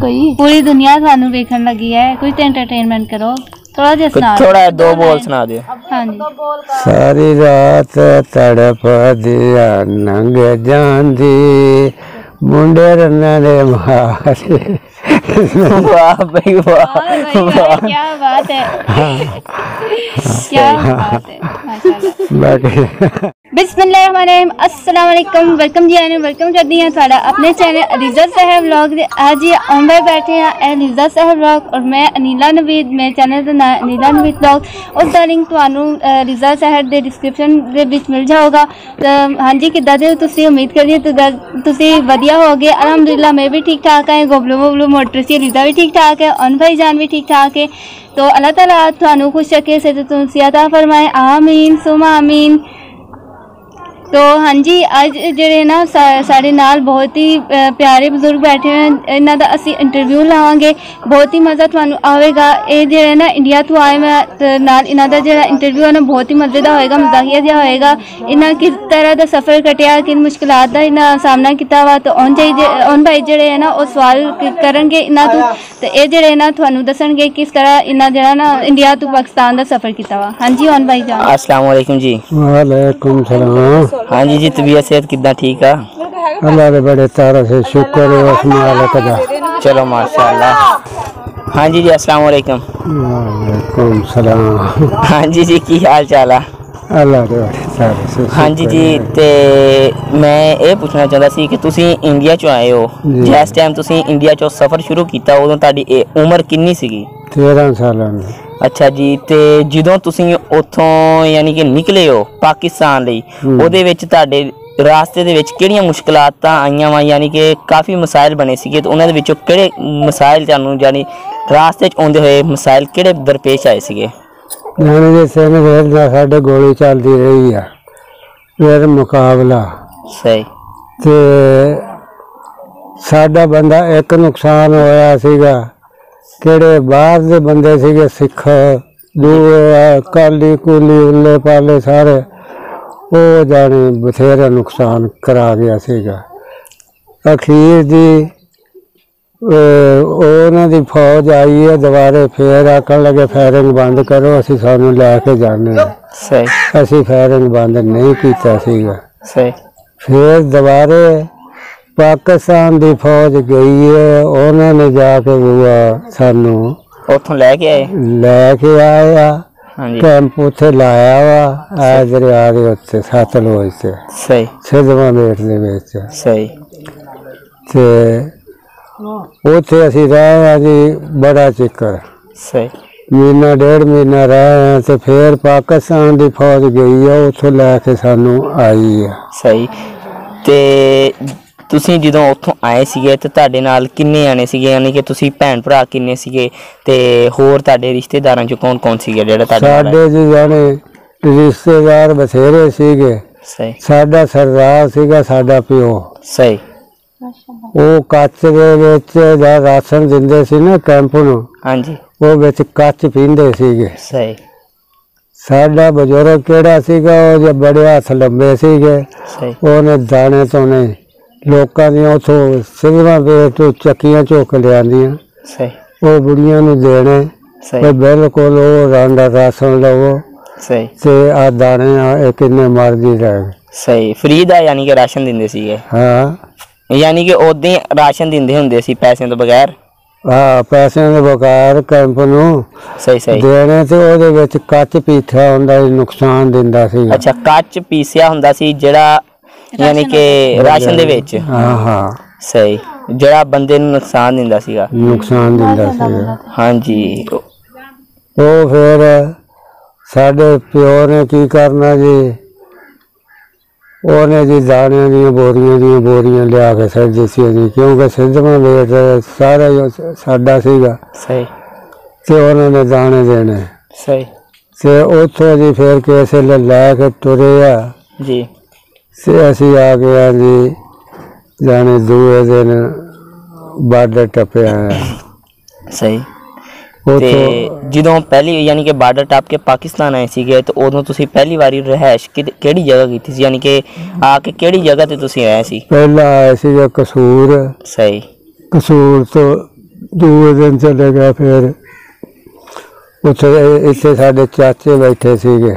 कोई पूरी दुनिया सानू देखने लगी है, कोई तो एंटरटेनमेंट करो थोड़ा जैसा। थोड़ा दो बोल सुना दे। हाँ जी। सारी रात तड़प दिया नंग जांदी मुंडे रन्ना ने मारे। वाह भाई वाह, क्या बात है, क्या बात है, माशाल्लाह। बिस्मिल्लाहिर्रहमानिर्रहीम, अस्सलाम वालेकुम, वेलकम जी आने, वेलकम करदी हैं साढ़ा अपने चैनल रिजा साहब व्लॉग। आज ये आंबा बैठे हैं ए रिजा साहब व्लॉग और मैं अनीला नवीद, मेरे चैनल का नाम अनीला नवीद व्लॉग। उसका लिंक तुहानू रिजा साहब के डिस्क्रिप्शन के बीच मिल जाएगा। तो हाँ जी किदा दे तुसी, उम्मीद करिए तुम वधिया हो गए। अलहमदुलिल्लाह मैं भी ठीक ठाक है, गोबलू वोबलू मोटर से रिजा भी ठीक ठाक है, अन भाई जान भी ठीक ठाक है। तो अल्लाह ताला तुहानू खुश रखे, सेहत अता फरमाए, आमीन सुमा आमीन। तो हाँ जी अज जे ना साढ़े नाल बहुत ही प्यारे बजुर्ग बैठे हैं, इन्हों का असी इंटरव्यू लावांगे, बहुत ही मज़ा तुहानू आएगा। ये जे ना इंडिया तो आए मैं नाल इन्हों का जो इंटरव्यू है ना बहुत ही मज़े का होएगा, मजाकिया जहा होएगा। इन्हें किस तरह का सफ़र कटिया, किन मुश्किलात का इन्हें सामना किया वा, तो ओन भाई जोड़े है ना वो सवाल करे इन्हों तो ये जोड़े ना तुहानू दसणगे किस तरह इन्हें जो ना इंडिया तो पाकिस्तान का सफ़र किया वा। हाँ जी ओन भाई जान, अस्सलाम वालेकुम जी। वालेकुम सलाम। हाँ जी जी, तबीयत सेहत कितना ठीक है? अल्लाह के बड़े तारा से शुक्र है उसमें हालत का, चलो माशाल्लाह। हाँ जी जी, अस्सलाम वालेकुम। वालेकुम सलाम। हाँ जी जी, की हाल चाल है? अल्लाह के बड़े तारा से। हाँ जी जी, ते मैं ये पूछना चाहता सी कि तुसी इंडिया चो आए हो, जिस टाइम तुसी इंडिया चो सफ़र शुरू किया उदों तुहाडी उम्र कितनी सी? 13 साल। अच्छा जी, तो जो तुम उतों यानी कि निकले हो पाकिस्तान लई, ओदे विच तुहाडे रास्ते दे विच केड़ियां मुश्किलात आईयां वा, यानी कि काफ़ी मसाइल बने सीगे, तो उन्हां दे विचों केड़े मसाइल तुहानूं यानी रास्ते च आउंदे होए मसाइल केड़े दरपेश आए सीगे? साढ़े गोली चलती रही है फिर मुकाबला सही, तो साडा बंदा एक नुकसान होया सीगा, केड़े बाहर दे बंदे सीगे सिख दूए काली कुली उल्ले पाले सारे, वो जाने बथेरा नुकसान करा गया सीगा। अखीर जी उन्हां दी फौज आई है दोबारे, फिर आखन लगे फायरिंग बंद करो, असी सानू लैके जाने, असी फायरिंग बंद नहीं कीता सीगा। फिर दोबारे पाकिस्तान की फौज गई है, उन्होंने जाके बुआ सानू उथों लैके आया, कैंप उत्थे लाया वा आ दरिया के उत्ते सतलुज ते सही सिद्धवा मेट दे विच सही, ते उत्थे असीं रहे आ जी बड़ा चिकर सही, महीना डेढ़ महीना रहे हैं, ते फिर पाकिस्तान की फौज गई है उत्थों लैके सानू आई है सही। ते तुसी जो उतों आए थे तो तुहाडे नाल किन्ने आने थे, यानी कि तुसी भैन भरा किन्ने थे, ते होर तुहाडे रिश्तेदारां च कौन कौन सी जेड़ा तुहाडे नाल? साडे जी जाने रिश्तेदार बथेरे सीगे सही, साडा सरदार सीगा साडा पिओ सही, वो कच्च दे विच दा राशन दिंदे सी ना कैंप नूं, हां जी वो विच कच्च पींदे सीगे सही। साडा बजुर्ग केड़ा सीगा वो जे बड़े हथ लंबे सीगे, ओने दाने तोने लोगों ने उतों सिद्धवा पेट चक्कियां चुक लिया, वो बुढ़िया देने बिल्कुल वो रांडा राशन लवो, तो आ दाने किन्ने मर्जी रह सही फ्री का, यानी कि राशन दिंदे सीगे। हाँ यानी कि ओदे राशन दिंदे हुंदे सी पैसे तो बगैर? हाँ पैसे तो बगैर कैंप नूं सही सही देने, तो ओहदे विच कच्च पीसा हुंदा नुकसान दिंदा सी। अच्छा कच्च पीसिया हुंदा सी जेड़ा यानी के राशन दे विच? हां हां सही, जेड़ा बंदे नु नुकसान दिंदा सीगा, नुकसान दिंदा सीगा। हां जी, ओ फिर साडे पिओ ने की करना जी, ओने जी दाने दी बोरियां लिया के सज दिसी जी, क्योंकि सिद्धवा वेट सारा साडा सीगा सही, ते उन्होंने दाने देने सही, ते उथों जी फिर कैसे लै के तुरया जी, ते असी आ गया जी जाने दूए दिन बार्डर टपे आया सही। ते जो पहली यानी कि बार्डर टप के पाकिस्तान आए थे तो उदों तुसी पहली बारी रहायश केड़ी जगह की थी, यानी कि आके केड़ी जगह ते तुसी आए थे? पहला आए थे कसूर सही, कसूर तो दूर दिन चले गए। फिर इतने साढ़े चाचे बैठे सीगे,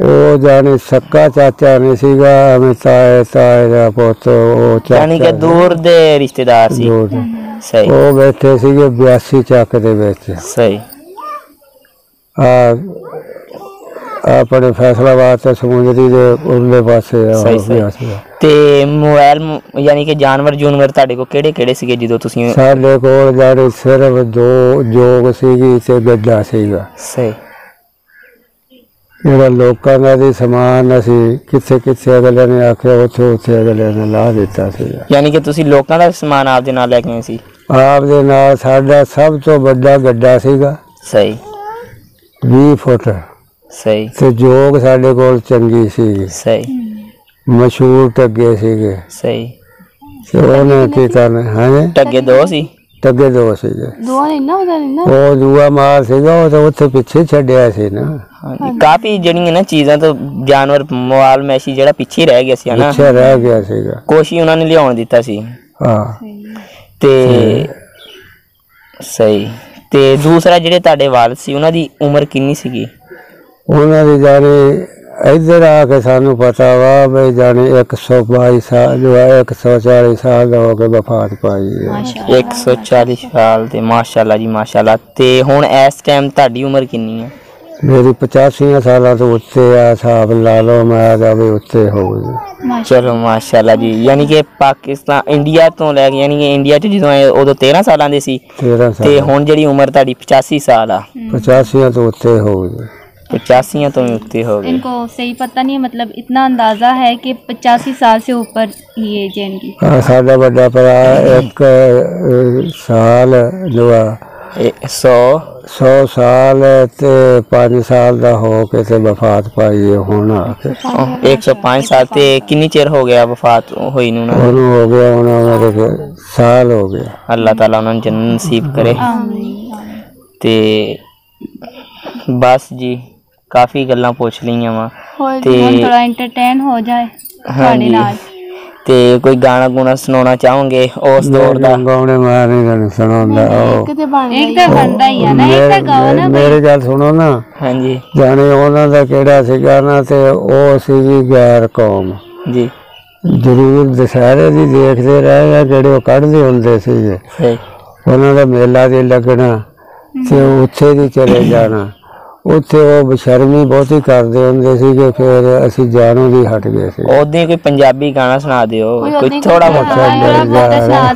वो जाने सक्का चाचा ने सीगा हमें ताए ताए का पोतो, वो यानी के दूर दे रिश्तेदार सी, सही वो बैठे सीगे 82 चाक दे बैठे, सही अपने फैसलाबाद से समुद्री दे उनके पास है। ते मोबाइल यानी कि जानवर जूनवर ताड़े को केड़े केड़े सीगे जिदो तुसी? साडे कोल जाने सिर्फ दो जोग सीगी ते गड्डा सीगा, सही मेरा लोगों का भी समान असी किथे किथे अगले ने आके उथे उथे अगले ने ला दिता सी। यानी कि तुसी लोगों का समान आप दे नाल लेके आए सी? आप दे नाल साडा सब तो बड़ा गड्डा सीगा, सही 20 फुट, सही ते जोग साडे कोल चंगी सी, सही मशहूर टगे सीगे, सही ते ओने की करने हां टगे दो सी, टगे दो सीगे, दो नहीं ना उधर ना वो दुआ मार सीगा, वो तो उथे पीछे छड़या सी ना। काफी जड़ी ना चीज़ां तो जानवर मोबाइल मैसी जड़ा पीछे रह गया सी ना, पीछे रह गया सीगा, कोशिश उन्हां ने लियाउण दिता सी। हां ते सही ते दूसरा जेडे ताडे वाल सी उन्हां दी उम्र कितनी सीगी? उन्हां दे जाने इधर आके सानू पता वा भाई जाने 122 साल 140 साल हो गए वफात पाई, 140 साल ते माशाल्लाह जी माशाल्लाह। ते हुण इस टाइम ताडी उम्र कितनी है? मेरी 85 साल तो उत्ते आ साहब ला लो, मैं जावे उत्ते हो गई। चलो माशाल्लाह जी। यानी कि पाकिस्तान इंडिया तो लैके यानी कि इंडिया च जदों आए उदों 13 साल दे सी ते हुण जेडी उम्र ताडी 85 साल आ, 85 तो उत्ते हो गई, 85 तो उत्ते हो गई। इनको सही पता नहीं है, मतलब इतना अंदाजा है कि 85 साल से ऊपर ये जैन की। साडा बड़ा भरा 1 साल जो 100 साल ते 5 साल दा हो के ते वफात पाई होना 105 साल ते कितनी चेर हो गया वफात होई नु ना? हो गया होना मेरे साल हो गया। अल्लाह ताला उन्हें जन्नत नसीब करे। ते बस जी काफी गल्ला पूछ ली हैं वहाँ ते थोड़ा एंटरटेन हो जाए। हाँ जी ते कोई गाना गुना सुनाना चाहोगे उस दौर का? गाने मारे गाने सुनाऊंगा एक तो बंदा ही है ना, एक तो गाओ ना मेरे गल सुनो ना। हाँ जी जाने ओना दा केड़ा सी गाना ते ओ सी गैर कौम जी जरूर दशहरे दी देखदे रहे या केड़े ओ कढदे हुंदे सी ओना दा मेला ते लगना ते उत्थे दी चले जाना, उत्थे वो बेशर्मी बहुत ही करते होंगे सी कि फिर असि जानों दी हट गए सी। ओदे कोई पंजाबी गाना सुना दियो, कोई थोड़ा मोटा सुना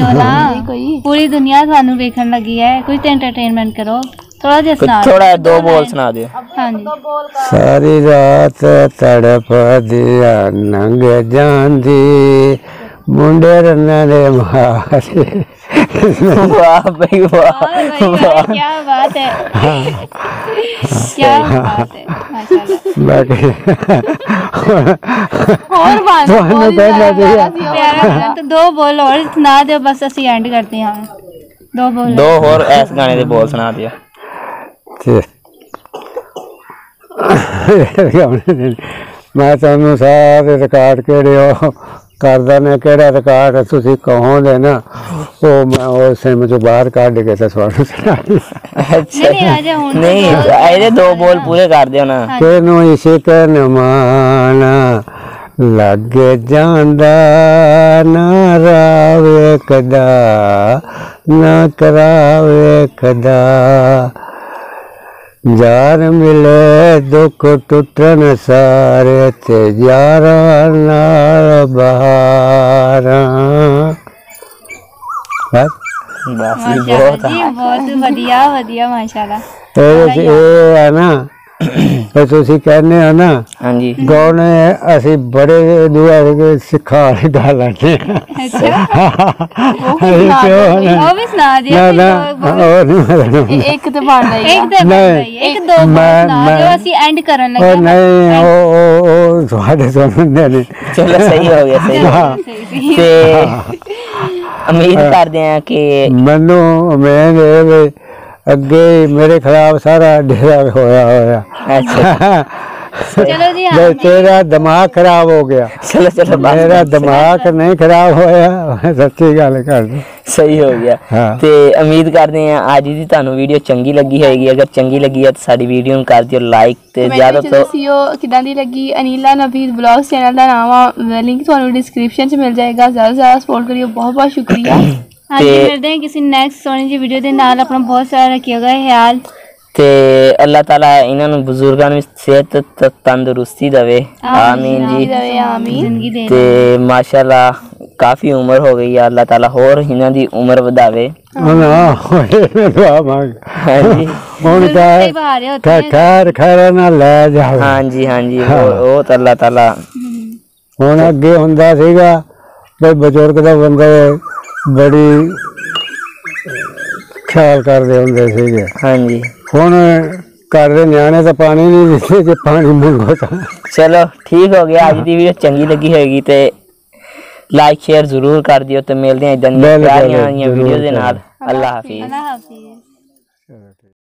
दियो ना, कोई पूरी दुनिया सानू देखन लगी है, कुछ एंटरटेनमेंट करो थोड़ा जस सुना, थोड़ा 2 बोल सुना दियो। हां जी सारी रात तड़प दिया नंग जांदी मुंडे रन्ना ने मारे। वाह भाई वाह, क्या बात है, क्या बात है माशाल्लाह। और 2 बोल और सुना दो बस असि एंड करते हैं। 2 बोल दो और इस गाने दे बोल सुना दिया। मैं तुहानू सारे रिकॉर्ड केड़े हो करदा ने केड़ा रिकॉर्ड तुसी कहोगे ना वो मैं और सिम चो बाहर काट के ते सुनाऊं। अच्छा नहीं आए 2 बोल पूरे कर दियो ना। केनु इश्क न माना लग जांदा ना रावे कदा ना करावे कदा यार मिले दुख टूटन सारे ते यारा नाल बहारा। बस बस ये बहुत बढ़िया बढ़िया माशाल्लाह। ये है ना तो तुसी कहने हो ना। हां जी गाने असि बड़े दुआ के सिखा गा लाने। ਉਹ ਵੀ ਸੁਣਾ ਦੇ ਇੱਕ ਤੇ ਬਣਦਾ ਹੀ ਇੱਕ 2 ਮਿੰਟ ਸੁਣਾ ਦਿਓ ਅਸੀਂ ਐਂਡ ਕਰਨ ਲੱਗੇ। ਨਹੀਂ ਉਹ ਤੁਹਾਡੇ ਸੁਣਦੇ ਨੇ। ਚਲੋ ਸਹੀ ਹੋ ਗਿਆ ਸਹੀ ਤੇ ਉਮੀਦ ਕਰਦੇ ਆ ਕਿ ਮੈਨੂੰ ਮੈਂ ਅੱਗੇ ਮੇਰੇ ਖਿਲਾਫ ਸਾਰਾ ਡੇਰਾ ਹੋਇਆ। ਅੱਛਾ चलो जी हाँ, तेरा दिमाग खराब हो गया। चलो चलो मेरा दिमाग नहीं खराब होया, सच्ची गल कर दी, सही हो गया। हाँ। ते उम्मीद करते हैं आज दी तुहानू वीडियो चंगी लगी होगी, अगर चंगी लगी है तो साडी वीडियो नूं कर दियो लाइक ते ज्यादा तो दसियो किदां दी लगी। अनीला नवीद ब्लॉग्स चैनल दा नाम आ, लिंक तुहानू डिस्क्रिप्शन च मिल जाएगा। ज्यादा सपोर्ट करियो, बहुत शुक्रिया। आज मिलते हैं किसी नेक्स्ट सोनी जी वीडियो दे नाल, अपना बहुत सारा रखिएगा ख्याल ते अल्लाह ताला इन्हां बुजुर्गां नूं सेहत तंदुरुस्ती दवे, आमीन जी आमीन। ते माशाल्लाह काफी उम्र हो गई है, अल्लाह ताला होर इन्हां दी उम्र वधावे। हां जी हां जी, ओ अल्लाह ताला हुण अगे हुंदा सीगा ते बुजुर्ग दा बंदा बड़ी ख्याल करदे हुंदे सीगे। हां जी हुण घर दे न्याणे तो पानी नहीं दिंदे जे पानी मंगो तां। चलो ठीक हो गया, अज दी वीडियो चंगी लगी होगी तो लाइक शेयर जरूर कर दियो। तो मिलदे आं इदां दी प्यारियां वीडियो दे नाल। अल्लाह हाफिज़।